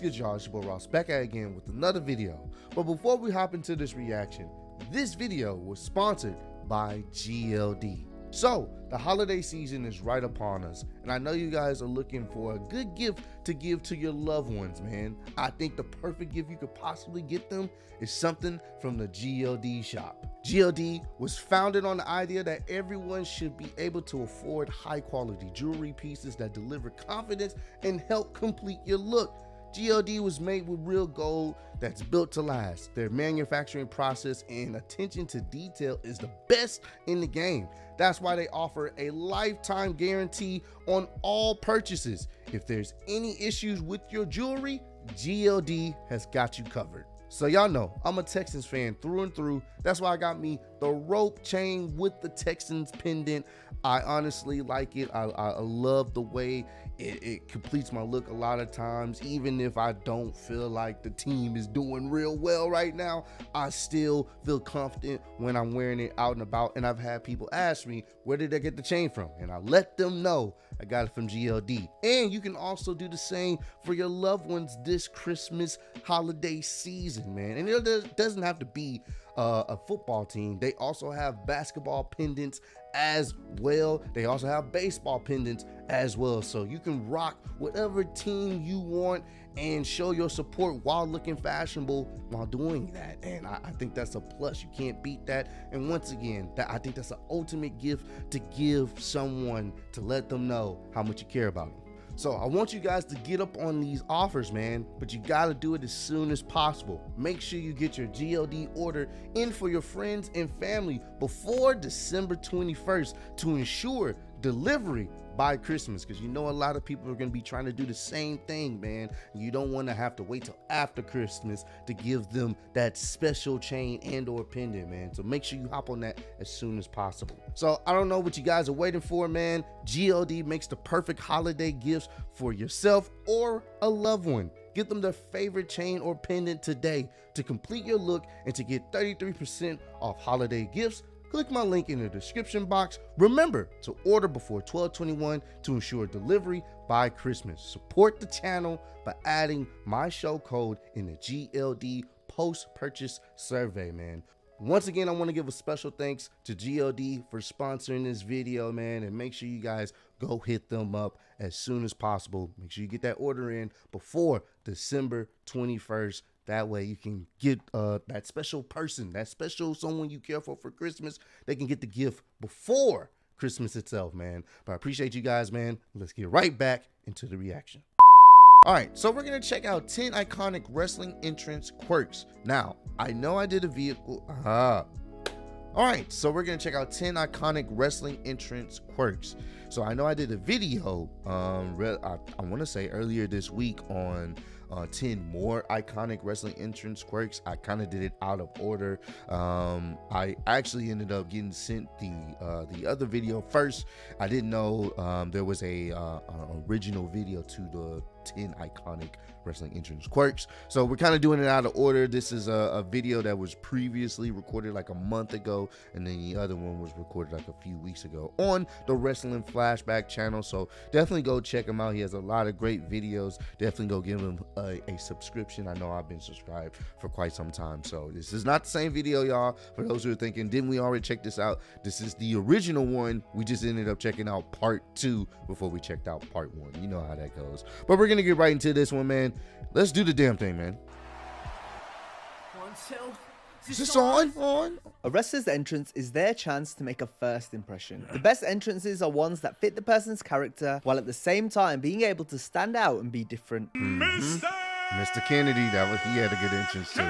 What's good, y'all? It's your boy Ross back at it again with another video. But before we hop into this reaction, this video was sponsored by GLD. So the holiday season is right upon us, and I know you guys are looking for a good gift to give to your loved ones, man. I think the perfect gift you could possibly get them is something from the GLD shop. GLD was founded on the idea that everyone should be able to afford high quality jewelry pieces that deliver confidence and help complete your look. GLD was made with real gold that's built to last. Their manufacturing process and attention to detail is the best in the game. That's why they offer a lifetime guarantee on all purchases. If there's any issues with your jewelry, GLD has got you covered. So y'all know, I'm a Texans fan through and through. That's why I got me the rope chain with the Texans pendant. I honestly like it. I love the way it completes my look a lot of times. Even if I don't feel like the team is doing real well right now, I still feel confident when I'm wearing it out and about. And I've had people ask me, where did I get the chain from? And I let them know I got it from GLD. And you can also do the same for your loved ones this Christmas holiday season, man. And it doesn't have to be a football team. They also have basketball pendants as well. They also have baseball pendants as well. So you can rock whatever team you want and show your support while looking fashionable while doing that. And I think that's a plus. You can't beat that. And once again, I think that's an ultimate gift to give someone, to let them know how much you care about them. So I want you guys to get up on these offers, man, but you gotta do it as soon as possible. Make sure you get your GLD order in for your friends and family before December 21st to ensure delivery by Christmas, because you know a lot of people are going to be trying to do the same thing, man. You don't want to have to wait till after Christmas to give them that special chain and or pendant, man. So make sure you hop on that as soon as possible. So I don't know what you guys are waiting for, man. GLD makes the perfect holiday gifts for yourself or a loved one. Get them their favorite chain or pendant today to complete your look and to get 33% off holiday gifts. Click my link in the description box. Remember to order before 12/21 to ensure delivery by Christmas. Support the channel by adding my show code in the GLD post-purchase survey, man. Once again, I want to give a special thanks to GLD for sponsoring this video, man. And make sure you guys go hit them up as soon as possible. Make sure you get that order in before December 21st. That way you can get that special person, that special someone you care for Christmas. They can get the gift before Christmas itself, man. But I appreciate you guys, man. Let's get right back into the reaction. All right, so we're going to check out 10 iconic wrestling entrance quirks. Now, I know I did a vehicle. All right, so we're going to check out 10 iconic wrestling entrance quirks. So I know I did a video, I want to say earlier this week on 10 more iconic wrestling entrance quirks. I kind of did it out of order. I actually ended up getting sent the other video first. I didn't know there was an original video to the 10 iconic wrestling entrance quirks. So we're kind of doing it out of order. This is a video that was previously recorded like a month ago, and then the other one was recorded like a few weeks ago on the Wrestling Flashback channel. So definitely go check him out. He has a lot of great videos. Definitely go give him a subscription. I know I've been subscribed for quite some time, so this is not the same video, y'all. For those who are thinking, didn't we already check this out? This is the original one. We just ended up checking out part two before we checked out part one. You know how that goes. But we're gonna get right into this one, man. Let's do the damn thing, man. Is this on? A wrestler's entrance is their chance to make a first impression. The best entrances are ones that fit the person's character while at the same time being able to stand out and be different. Mr. Kennedy, he had a good entrance too.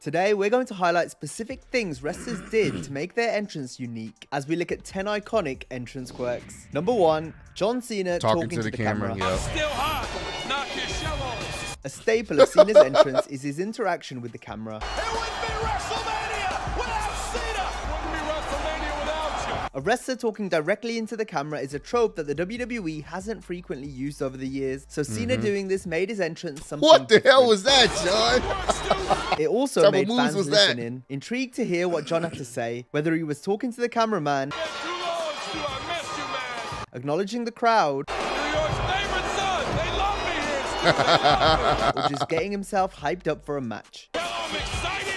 Today, we're going to highlight specific things wrestlers did to make their entrance unique as we look at 10 iconic entrance quirks. Number one, John Cena talking to the camera. Yep. I'm still hot. Knock your shovel off. A staple of Cena's entrance is his interaction with the camera. It wouldn't be WrestleMania without Cena. Wouldn't be WrestleMania without you. A wrestler talking directly into the camera is a trope that the WWE hasn't frequently used over the years, so Cena doing this made his entrance something What the hell was that, John? It also made fans listening intrigued to hear what John had to say, whether he was talking to the cameraman, acknowledging the crowd, New York's favorite son, they love Or just getting himself hyped up for a match. Oh, I'm excited.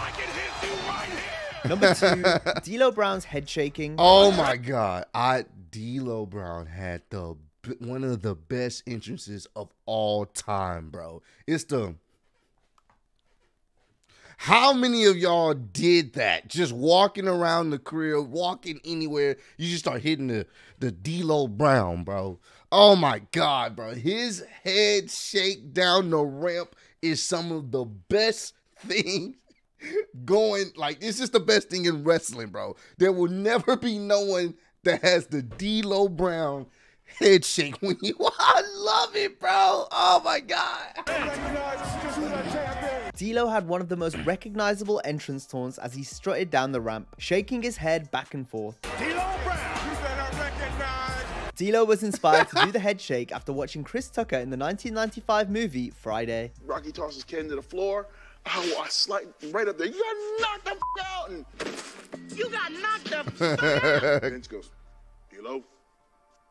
I can hit you right here. Number 2, D'Lo Brown's head shaking. Oh my God. D'Lo Brown had the one of the best entrances of all time, bro. It's the... How many of y'all did that? Just walking around the crib, walking anywhere, you just start hitting the D'Lo Brown, bro. Oh my God, bro. His head shake down the ramp is some of the best things going. Like, it's just the best thing in wrestling, bro. There will never be no one that has the D'Lo Brown head shake when you... I love it, bro. Oh my God. D'Lo had one of the most recognizable entrance taunts as he strutted down the ramp, shaking his head back and forth. D'Lo Brown, you better recognize. D'Lo was inspired to do the head shake after watching Chris Tucker in the 1995 movie Friday. Rocky tosses Ken to the floor. Oh, I slide right up there. You got knocked the f out. And... You got knocked the f out. Vince goes, D'Lo,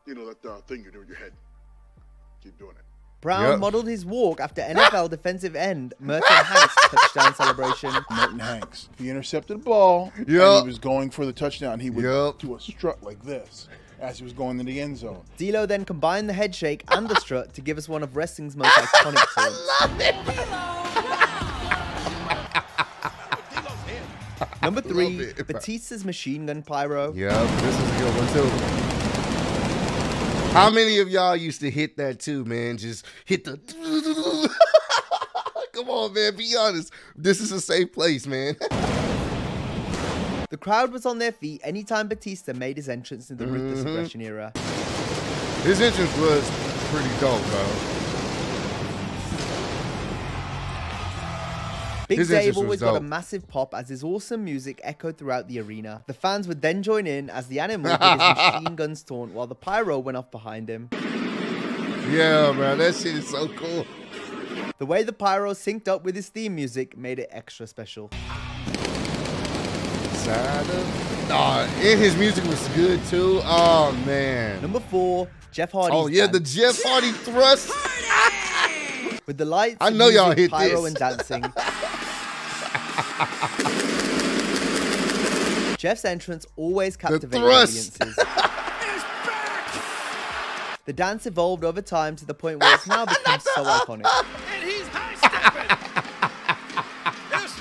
you know that thing you're doing your head. Keep doing it. Brown modeled his walk after NFL defensive end Merton Hanks' touchdown celebration. Merton Hanks, he intercepted the ball, and he was going for the touchdown. He would do a strut like this as he was going into the end zone. D'Lo then combined the head shake and the strut to give us one of wrestling's most iconic scenes. I love it. Number 3, Batista's machine gun pyro. Yep, this is a good one too. How many of y'all used to hit that too, man? Just hit the... Come on, man, be honest. This is a safe place, man. The crowd was on their feet anytime Batista made his entrance in the Ruthless Aggression era. His entrance was pretty dope, bro. Big Dave always got a massive pop as his awesome music echoed throughout the arena. The fans would then join in as the animal did his machine guns taunt while the pyro went off behind him. Yeah, man, that shit is so cool. The way the pyro synced up with his theme music made it extra special. And his music was good too. Oh, man. Number 4, Jeff Hardy. Oh, yeah, the Jeff Hardy thrust. With the lights, I know y'all hit pyro and dancing. Jeff's entrance always captivated audiences. The dance evolved over time to the point where it's now become so iconic. And he's high-stepping.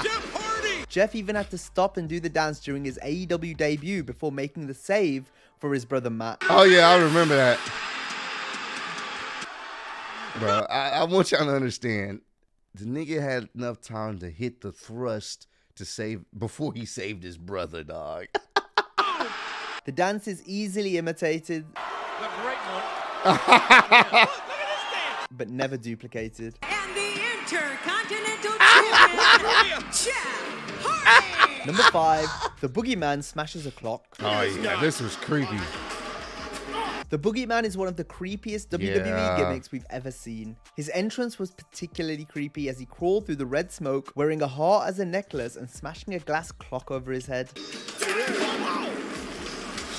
Jeff Hardy. Jeff even had to stop and do the dance during his AEW debut before making the save for his brother Matt. Oh yeah, I remember that. Bro, I want y'all to understand. The nigga had enough time to hit the thrust to save before he saved his brother, dog. The dance is easily imitated, the great one. But never duplicated. And the Intercontinental Champion, Jeff Hardy. Number 5, the Boogeyman smashes a clock. Oh yeah, this was creepy. The Boogeyman is one of the creepiest WWE gimmicks we've ever seen. His entrance was particularly creepy as he crawled through the red smoke, wearing a heart as a necklace and smashing a glass clock over his head.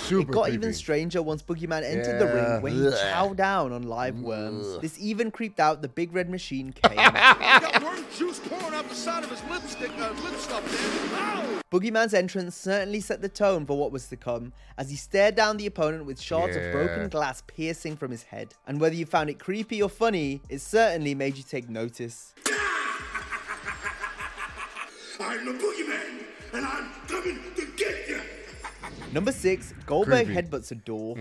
Super creepy. Even stranger once Boogeyman entered the ring when he chowed down on live worms. This even creeped out the Big Red Machine Kane. Got worm juice pouring out the side of his lipstick, lip stuff, man. Boogeyman's entrance certainly set the tone for what was to come, as he stared down the opponent with shards of broken glass piercing from his head. And whether you found it creepy or funny, it certainly made you take notice. I'm the Boogeyman, and I'm coming to get you. Number 6, Goldberg headbutts a door.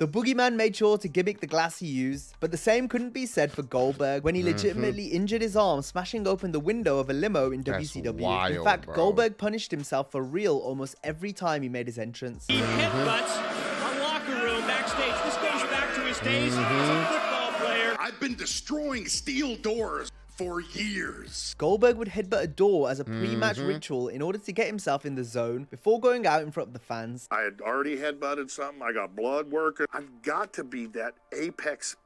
The Boogeyman made sure to gimmick the glass he used, but the same couldn't be said for Goldberg when he legitimately injured his arm smashing open the window of a limo in WCW. Wild, in fact, bro. Goldberg punished himself for real almost every time he made his entrance. He headbutts a locker room backstage. This goes back to his days as a football player. I've been destroying steel doors for years. Goldberg would headbutt a door as a pre-match ritual in order to get himself in the zone before going out in front of the fans. I had already headbutted something. I got blood working. I've got to be that apex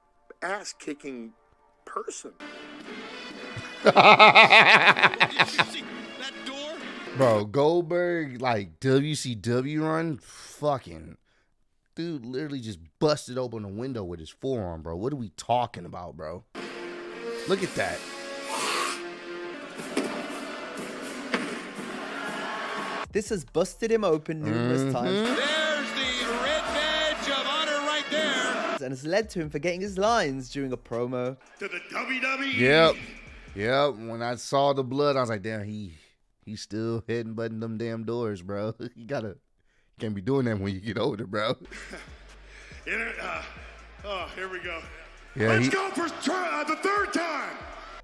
ass-kicking person. That door? Bro, Goldberg, like, WCW run, fucking Dude literally just busted open a window with his forearm, bro. What are we talking about, bro? Look at that. This has busted him open numerous times. There's the red badge of honor right there. And it's led to him forgetting his lines during a promo. To the WWE. Yep. Yep. When I saw the blood, I was like, damn, he's still heading butting them damn doors, bro. You gotta... Can't be doing that when you get older, bro. Here we go. Yeah, let's go for the third time.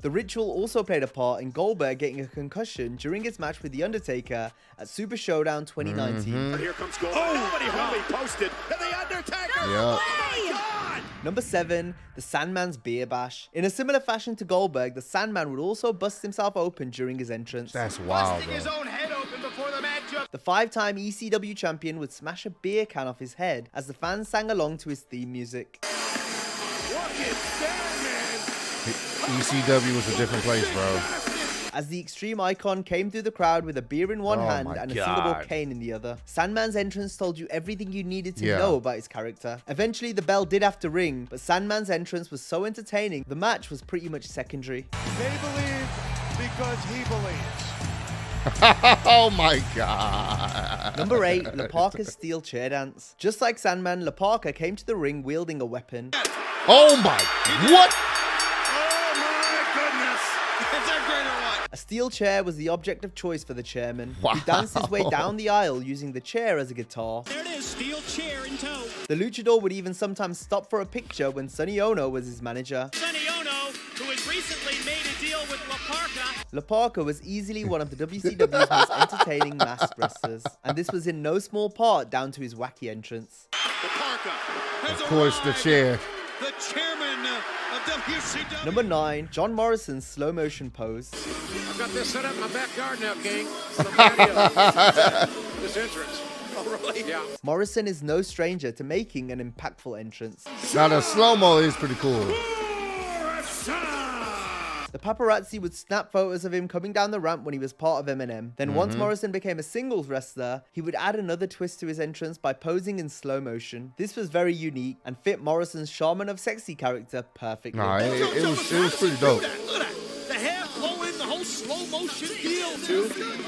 The ritual also played a part in Goldberg getting a concussion during his match with The Undertaker at Super Showdown 2019. Here comes Goldberg. Oh, nobody really posted to The Undertaker. No way. Oh my God. Number 7, the Sandman's beer bash. In a similar fashion to Goldberg, the Sandman would also bust himself open during his entrance. That's wild. Busting his own head open before the matchup. The 5-time ECW champion would smash a beer can off his head as the fans sang along to his theme music. What is that? ECW was a different place, bro. As the extreme icon came through the crowd with a beer in one hand and a single cane in the other, Sandman's entrance told you everything you needed to know about his character. Eventually, the bell did have to ring, but Sandman's entrance was so entertaining, the match was pretty much secondary. They believe because he believes. Oh my God. Number 8, La Parka's steel chair dance. Just like Sandman, La Parka came to the ring wielding a weapon. Oh my, what? A steel chair was the object of choice for the chairman, who danced his way down the aisle using the chair as a guitar. There it is, steel chair in tow. The luchador would even sometimes stop for a picture when Sonny Onoo was his manager. Sonny Onoo, who has recently made a deal with La Parka. La Parka was easily one of the WCW's most entertaining masked wrestlers, and this was in no small part down to his wacky entrance. La Parka has arrived. The chair. The chairman of WCW. Number 9, John Morrison's slow motion pose. I've got this set up in my backyard now, gang. This entrance. Oh, really? Yeah. Morrison is no stranger to making an impactful entrance. Now the slow-mo is pretty cool. The paparazzi would snap photos of him coming down the ramp when he was part of Eminem. Then once Morrison became a singles wrestler, he would add another twist to his entrance by posing in slow motion. This was very unique and fit Morrison's Shaman of Sexy character perfectly. Nah, it was pretty dope. Look at that. The hair flowing, the whole slow motion deal, dude.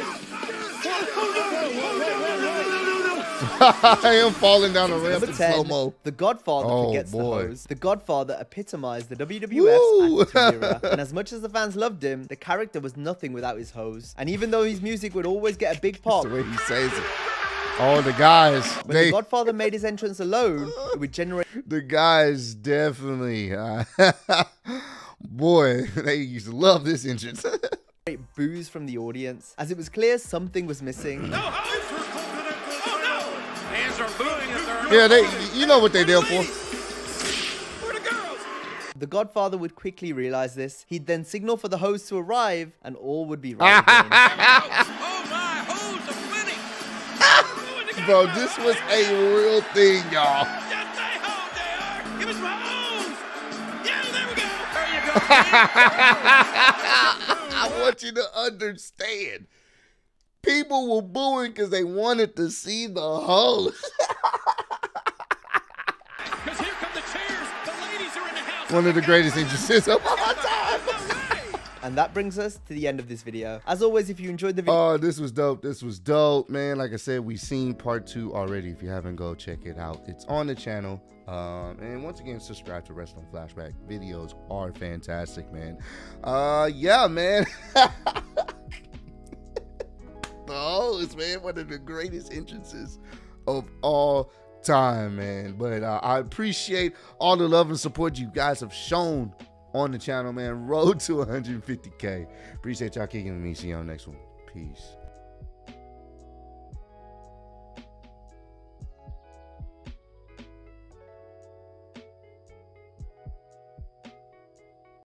I am falling down a ramp in slow-mo. The Godfather forgets the hose. The Godfather epitomized the WWF's active era. And as much as the fans loved him, the character was nothing without his hose. And even though his music would always get a big pop, the way he says it. Oh, the guys. When the Godfather made his entrance alone, it would generate... The guys definitely... boy, they used to love this entrance. Great boos from the audience, as it was clear something was missing. No hose! Yeah, you know what they're there for. The Godfather would quickly realize this. He'd then signal for the hose to arrive, and all would be right. Oh my, hose are winning! Bro, this was a real thing, y'all. That's my hose, they are. Give us my hose. Yeah, there we go. There you go. I want you to understand. People were booing because they wanted to see the hose. Because here come the chairs. The ladies are in the house. One of the greatest entrances of all time. And that brings us to the end of this video. As always, if you enjoyed the video. Oh, this was dope. This was dope, man. Like I said, we've seen part 2 already. If you haven't, go check it out. It's on the channel. And once again, subscribe to Wrestling Flashback. Videos are fantastic, man. Yeah, man. The hose, man, one of the greatest entrances of all time, man. But I appreciate all the love and support you guys have shown on the channel, man. Road to 150K. Appreciate y'all kicking with me. See y'all next one. Peace.